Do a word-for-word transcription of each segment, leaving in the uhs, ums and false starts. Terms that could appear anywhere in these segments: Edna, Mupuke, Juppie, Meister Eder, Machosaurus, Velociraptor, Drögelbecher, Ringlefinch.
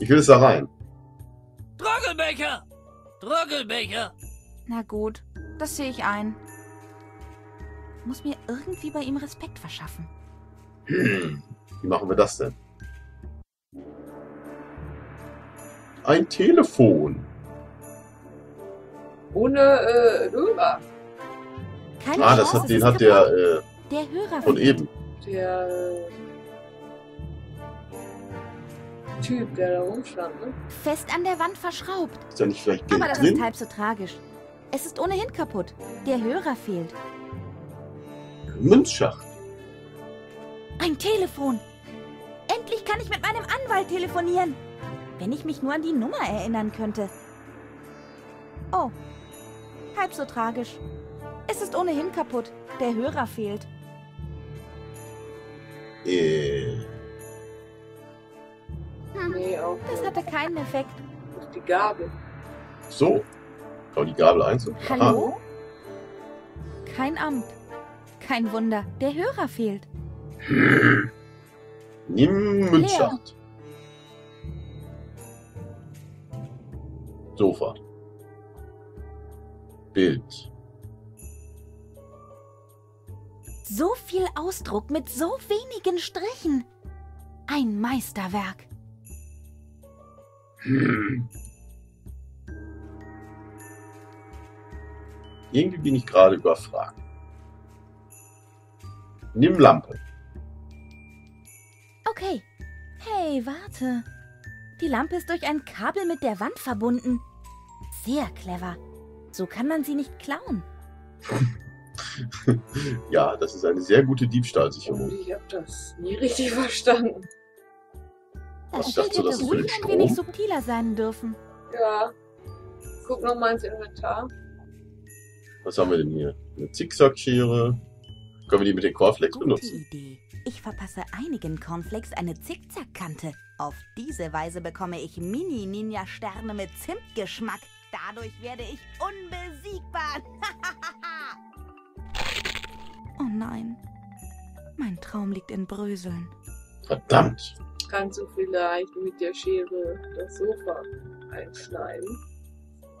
Ich will es da rein. Drögelbecher! Drögelbecher! Na gut, das sehe ich ein. Ich muss mir irgendwie bei ihm Respekt verschaffen. Hm, wie machen wir das denn? Ein Telefon. Ohne äh, Hörer. Keine ah, das Chance, hat, den hat der, äh, der Hörer von eben. Der äh, Typ, der da rumstand, ne? Fest an der Wand verschraubt. Ist ja nicht vielleicht Geld Aber das drin? Ist halb so tragisch. Es ist ohnehin kaputt. Der Hörer fehlt. Münzschacht. Ein Telefon. Endlich kann ich mit meinem Anwalt telefonieren. Wenn ich mich nur an die Nummer erinnern könnte. Oh, halb so tragisch. Es ist ohnehin kaputt. Der Hörer fehlt. Äh. Hm, nee, auch das hatte keinen Effekt. Die Gabel. So. Schau die Gabel einzeln. Hallo? Aha. Kein Amt. Kein Wunder. Der Hörer fehlt. Hm. Nimm Münzschacht. Sofa. Bild. So viel Ausdruck mit so wenigen Strichen. Ein Meisterwerk. Hm. Irgendwie bin ich gerade überfragt. Nimm Lampe. Okay. Hey, warte. Die Lampe ist durch ein Kabel mit der Wand verbunden. Sehr clever. So kann man sie nicht klauen. Ja, das ist eine sehr gute Diebstahlsicherung. Ich habe das nie richtig verstanden. Das hätte ruhig ein wenig subtiler sein dürfen. Ja. Guck nochmal ins Inventar. Was haben wir denn hier? Eine Zickzackschere. Können wir die mit den Cornflakes benutzen? Gute Idee. Ich verpasse einigen Cornflakes eine Zickzackkante. Auf diese Weise bekomme ich Mini-Ninja-Sterne mit Zimtgeschmack. Dadurch werde ich unbesiegbar. Oh nein. Mein Traum liegt in Bröseln. Verdammt. Kannst du vielleicht mit der Schere das Sofa einschneiden?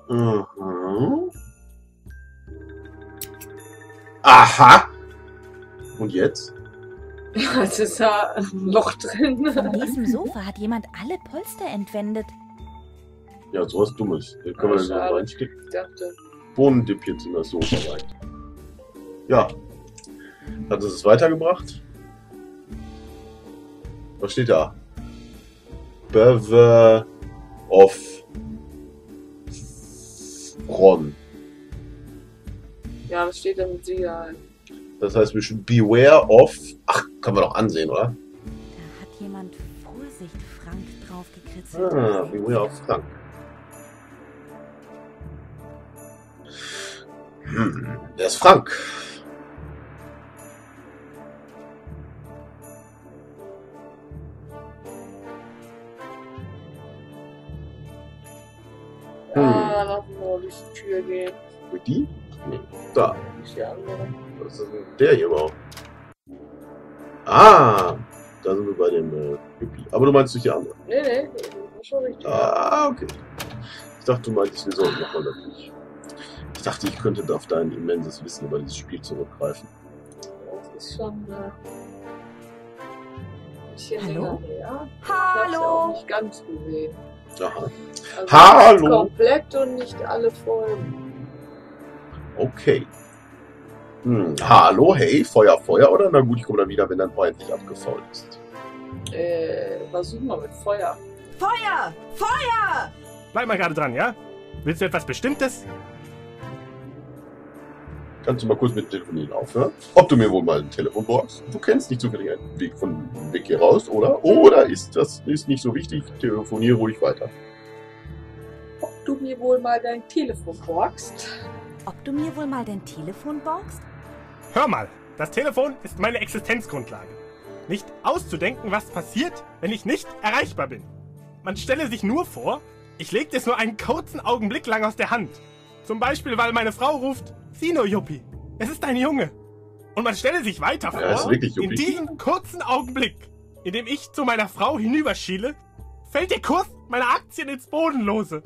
Mhm. Aha. Und jetzt? Ja, es ist ja ein Loch drin. Von diesem Sofa hat jemand alle Polster entwendet. Ja, sowas Dummes. Den können wir da reinstecken. Ich dachte. Bohnendippchen sind das Sofa rein. Ja. Hat es es weitergebracht? Was steht da? Bever of Ron. Ja, was steht da mit Sicherheit? Das heißt, wir schon beware of. Ach, kann man doch ansehen, oder? Da hat jemand Vorsicht Frank drauf gekritzelt. Ah, beware of Frank. Hm, der ist Frank. Hm. Ah, lass uns mal durch die Tür gehen. Mit die? Nee, da. Ist der andere. Was ist denn der hier überhaupt? Ah, da sind wir bei dem äh, Juppie. Aber du meinst nicht die andere? Nee, nee, nee, das ist schon richtig. Ah, okay. Ich dachte, du meintest, wir sollten noch mal natürlich. Ich dachte, ich könnte auf dein immenses Wissen über dieses Spiel zurückgreifen. Das ist schon äh, ein bisschen länger her. Ich hab's ja auch nicht ganz gesehen. Aha. Also hallo! Komplett und nicht alle Folgen. Okay. Hm, hallo, hey, Feuer, Feuer, oder? Na gut, ich komme dann wieder, wenn dein Feuer endlich abgefault ist. Äh, versuchen wir mit Feuer. Feuer! Feuer! Bleib mal gerade dran, ja? Willst du etwas Bestimmtes? Kannst du mal kurz mit Telefonieren aufhören? Ob du mir wohl mal ein Telefon brauchst? Du kennst nicht zufällig einen Weg von Weg hier raus, oder? Oder ist das ist nicht so wichtig? Telefonier ruhig weiter. Ob du mir wohl mal dein Telefon borgst? Ob du mir wohl mal dein Telefon borgst? Hör mal, das Telefon ist meine Existenzgrundlage. Nicht auszudenken, was passiert, wenn ich nicht erreichbar bin. Man stelle sich nur vor, ich legte es nur einen kurzen Augenblick lang aus der Hand. Zum Beispiel, weil meine Frau ruft, sieh nur, Juppie, es ist ein Junge. Und man stelle sich weiter vor, ja, in diesem kurzen Augenblick, in dem ich zu meiner Frau hinüberschiele, fällt der Kurs meine Aktien ins Bodenlose.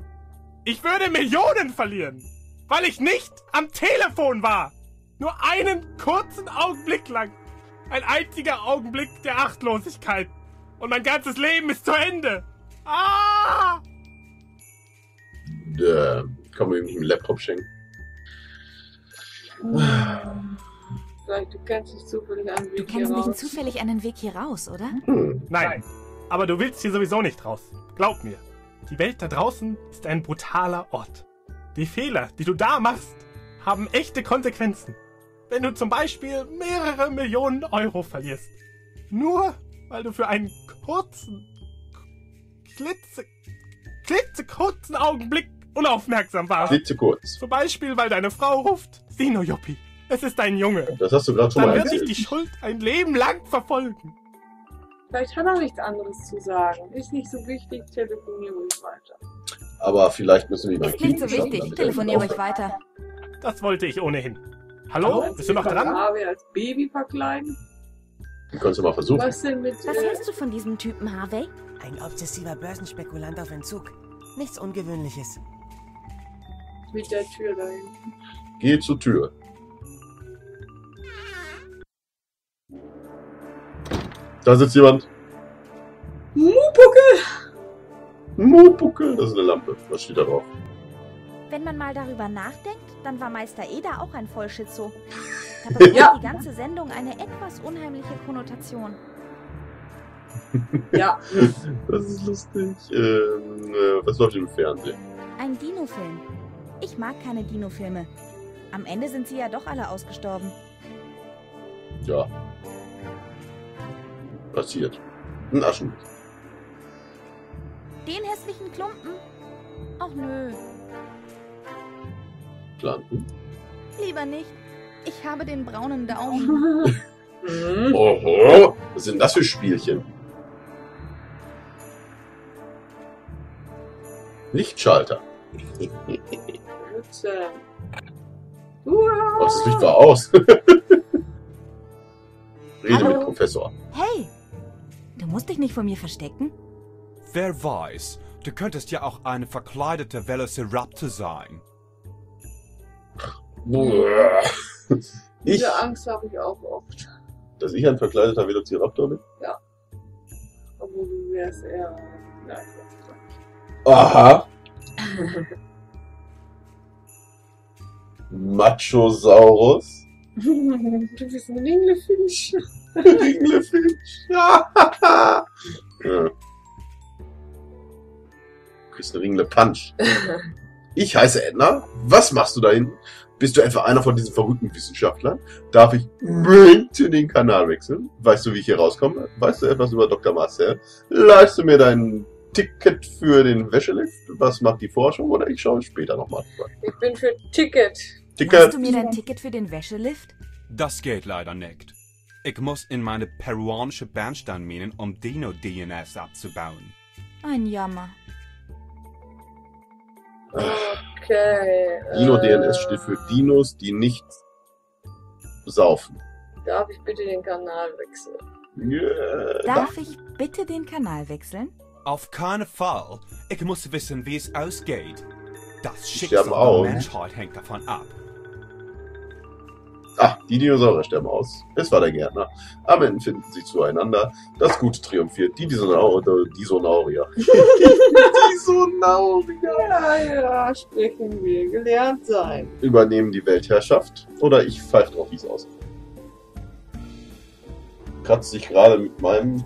Ich würde Millionen verlieren, weil ich nicht am Telefon war. Nur einen kurzen Augenblick lang. Ein einziger Augenblick der Achtlosigkeit. Und mein ganzes Leben ist zu Ende. Ah! Äh, kann man irgendwie einen Laptop schenken? Hm. Vielleicht, du kannst dich zufällig einen Weg du hier raus. Du kennst zufällig einen Weg hier raus, oder? Hm. Nein. Nein, aber du willst hier sowieso nicht raus. Glaub mir, die Welt da draußen ist ein brutaler Ort. Die Fehler, die du da machst, haben echte Konsequenzen. Wenn du zum Beispiel mehrere Millionen Euro verlierst. Nur, weil du für einen kurzen, klitze, klitzekurzen Augenblick unaufmerksam warst. Klitzekurz. Zum Beispiel, weil deine Frau ruft, sieh nur, Juppie, es ist ein Junge. Das hast du gerade schon mal erzählt. Dann wird dich die Schuld ein Leben lang verfolgen. Vielleicht hat er nichts anderes zu sagen. Ist nicht so wichtig, telefoniere ruhig weiter. Aber vielleicht müssen wir... Ist nicht so wichtig, telefoniere ruhig weiter. Das wollte ich ohnehin. Hallo? Hallo? Bist du noch dran? Harvey als Baby verkleiden? Du kannst ja mal versuchen. Was denn mit Was äh... hältst du von diesem Typen, Harvey? Ein obsessiver Börsenspekulant auf Entzug. Nichts Ungewöhnliches. Mit der Tür da hinten. Geh zur Tür. Da sitzt jemand. Mupuke! Mupuke! Das ist eine Lampe. Was steht da drauf? Wenn man mal darüber nachdenkt, dann war Meister Eder auch ein Vollschizo. Da bekommt ja. die ganze Sendung eine etwas unheimliche Konnotation. Ja. Das ist lustig. Ähm, äh, was läuft im Fernsehen? Ein Dino-Film. Ich mag keine Dino-Filme. Am Ende sind sie ja doch alle ausgestorben. Ja. Passiert. Ein Aschenbecher. Den hässlichen Klumpen? Ach nö. Planten? Lieber nicht. Ich habe den braunen Daumen. Oho, was sind das für Spielchen? Lichtschalter. Oh, das Licht war aus. Rede Hallo. Mit Professor. Hey, du musst dich nicht vor mir verstecken. Wer weiß, du könntest ja auch eine verkleidete Velociraptor sein. Ich, diese Angst habe ich auch oft. Dass ich ein verkleideter Velociraptor bin? Ja. Obwohl du wärst eher... Nein, aha. Machosaurus. Du bist ein Ringlefinch. Ringlefinch. Ja. Du bist ein Ringlepunch. Ich heiße Edna. Was machst du da hinten? Bist du etwa einer von diesen verrückten Wissenschaftlern? Darf ich bitte den Kanal wechseln? Weißt du, wie ich hier rauskomme? Weißt du etwas über Doktor Marcel? Leihst du mir dein Ticket für den Wäschelift? Was macht die Forschung? Oder ich schaue später nochmal. Ich bin für Ticket. Ticket. Hast du mir dein Ticket für den Wäschelift? Das geht leider nicht. Ich muss in meine peruanische Bernsteinminen, um Dino-D N S abzubauen. Ein Jammer. Okay. Dino-D N S äh, steht für Dinos, die nicht saufen. Darf ich bitte den Kanal wechseln? Yeah. Darf ich bitte den Kanal wechseln? Auf keinen Fall. Ich muss wissen, wie es ausgeht. Das Schicksal der Menschheit hängt davon ab. Ah, die Dinosaurier sterben aus. Es war der Gärtner. Am Ende finden sie zueinander. Das Gute triumphiert. Die Disonaurier. Die Disonaurier. Ja, ja, sprechen wir. Gelernt sein. Übernehmen die Weltherrschaft. Oder ich pfeife drauf, wie es aussieht. Kratzt sich gerade mit meinem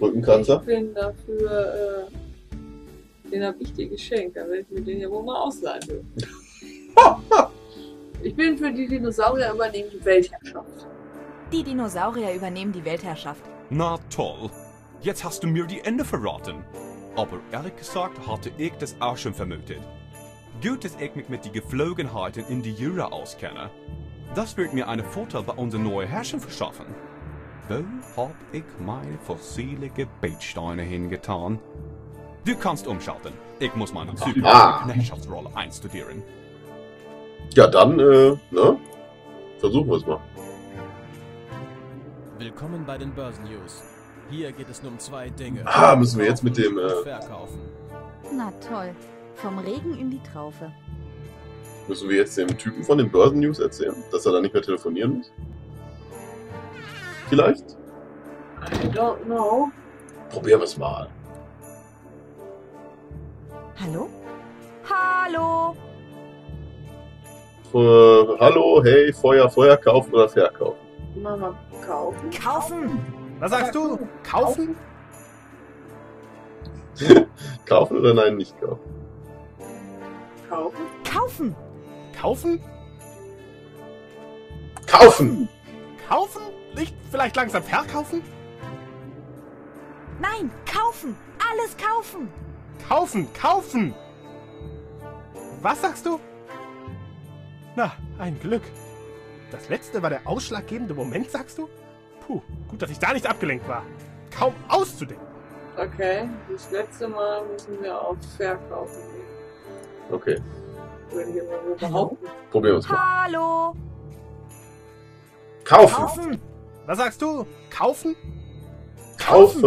Rückenkratzer. Ich bin dafür, äh, den habe ich dir geschenkt. Dann werde ich mir den ja wohl mal ausleihen dürfen. Ich bin für die Dinosaurier übernehmen die Weltherrschaft. Die Dinosaurier übernehmen die Weltherrschaft. Na toll. Jetzt hast du mir die Ende verraten. Aber ehrlich gesagt hatte ich das auch schon vermutet. Gut, dass ich mich mit den Geflogenheiten in die Jura auskenne. Das wird mir einen Vorteil bei unseren neuen Herrschern verschaffen. Wo hab ich meine fossilen Gebetsteine hingetan? Du kannst umschalten. Ich muss meine Superknechtschaftsknechenschaftsrolle einstudieren. Ja, dann, äh, ne? Versuchen wir es mal. Willkommen bei den Börsennews. Hier geht es nur um zwei Dinge. Ah, müssen wir jetzt mit dem äh, verkaufen. Na toll. Vom Regen in die Traufe. Müssen wir jetzt dem Typen von den Börsen-News erzählen, dass er da nicht mehr telefonieren muss? Vielleicht? I don't know. Probieren wir es mal. Hallo? Hallo! Äh, hallo, hey, Feuer, Feuer, kaufen oder verkaufen? Mama, kaufen. Kaufen! Was sagst du? Kaufen? Kaufen oder nein, nicht kaufen? Kaufen? Kaufen! Kaufen? Kaufen! Kaufen? Nicht vielleicht langsam verkaufen? Nein, kaufen! Alles kaufen! Kaufen, kaufen! Was sagst du? Na, ein Glück. Das letzte war der ausschlaggebende Moment, sagst du? Puh, gut, dass ich da nicht abgelenkt war. Kaum auszudenken. Okay, das letzte Mal müssen wir auf verkaufen gehen. Okay. Wenn wir mal behaupten. Probieren wir es mal. Hallo! Kaufen! Kaufen! Was sagst du? Kaufen? Kaufen!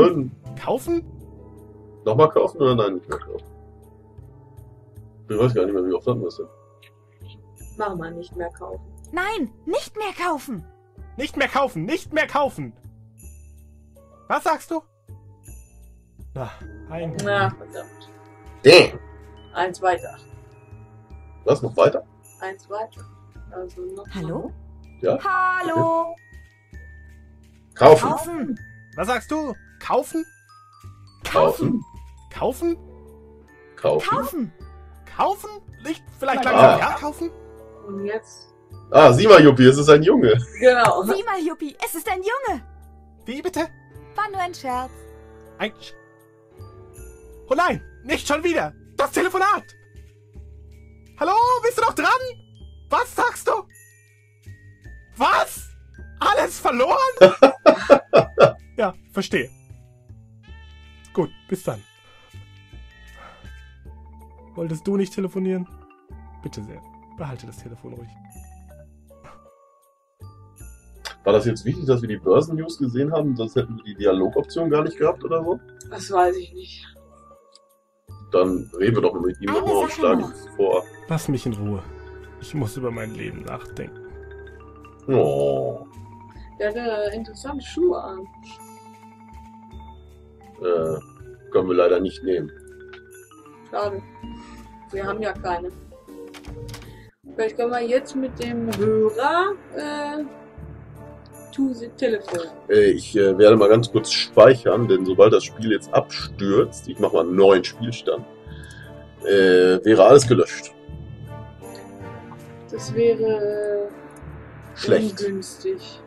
Kaufen? Kaufen? Nochmal kaufen oder nein, nicht mehr kaufen? Ich weiß gar nicht mehr, wie oft das ist. Mach mal nicht mehr kaufen. Nein, nicht mehr kaufen! Nicht mehr kaufen, nicht mehr kaufen! Was sagst du? Na, ein... Na, verdammt. Damn. Eins weiter. Was, noch weiter? Eins weiter. Also noch... Hallo? Ja? Hallo! Okay. Kaufen. Kaufen! Was sagst du? Kaufen? Kaufen! Kaufen? Kaufen! Kaufen! Kaufen? Nicht vielleicht langsam verkaufen? Ah. Und jetzt? Ah, sieh mal, Juppie, es ist ein Junge. Genau. Sieh mal, Juppie, es ist ein Junge. Wie bitte? War nur ein Scherz. Ein Sch... Oh nein, nicht schon wieder. Das Telefonat. Hallo, bist du noch dran? Was sagst du? Was? Alles verloren? Ja, verstehe. Gut, bis dann. Wolltest du nicht telefonieren? Bitte sehr, behalte das Telefon ruhig. War das jetzt wichtig, dass wir die Börsen-News gesehen haben? Sonst hätten wir die Dialogoption gar nicht gehabt oder so? Das weiß ich nicht. Dann reden wir doch mit ihm nochmal und schlagen uns vor. Lass mich in Ruhe. Ich muss über mein Leben nachdenken. Oh. Der hat äh, interessante Schuhe an. Äh, können wir leider nicht nehmen. Schade. Wir haben ja keine. Vielleicht können wir jetzt mit dem Hörer äh, to the Telefon. Ich äh, werde mal ganz kurz speichern, denn sobald das Spiel jetzt abstürzt, ich mache mal einen neuen Spielstand, äh, wäre alles gelöscht. Das wäre schlecht. Ungünstig.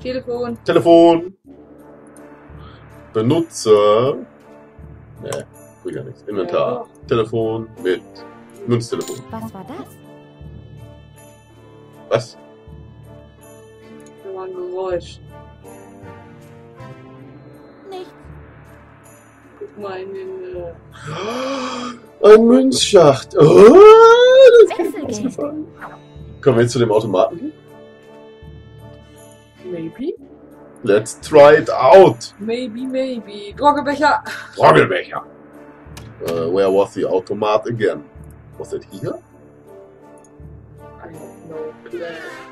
Telefon. Telefon. Benutzer. Nee. Früher ja nichts. Inventar. Ja. Telefon mit Münztelefon. Was war das? Was? Da war ein Geräusch. Nichts. Guck mal in den... Äh ein Münzschacht. Oh, das ist mir ausgefallen. Kommen wir jetzt zu dem Automaten gehen? Maybe. Let's try it out. Maybe, maybe. Drögelbecher. Drögelbecher. Uh, where was the automat again? Was it here? I have no plan.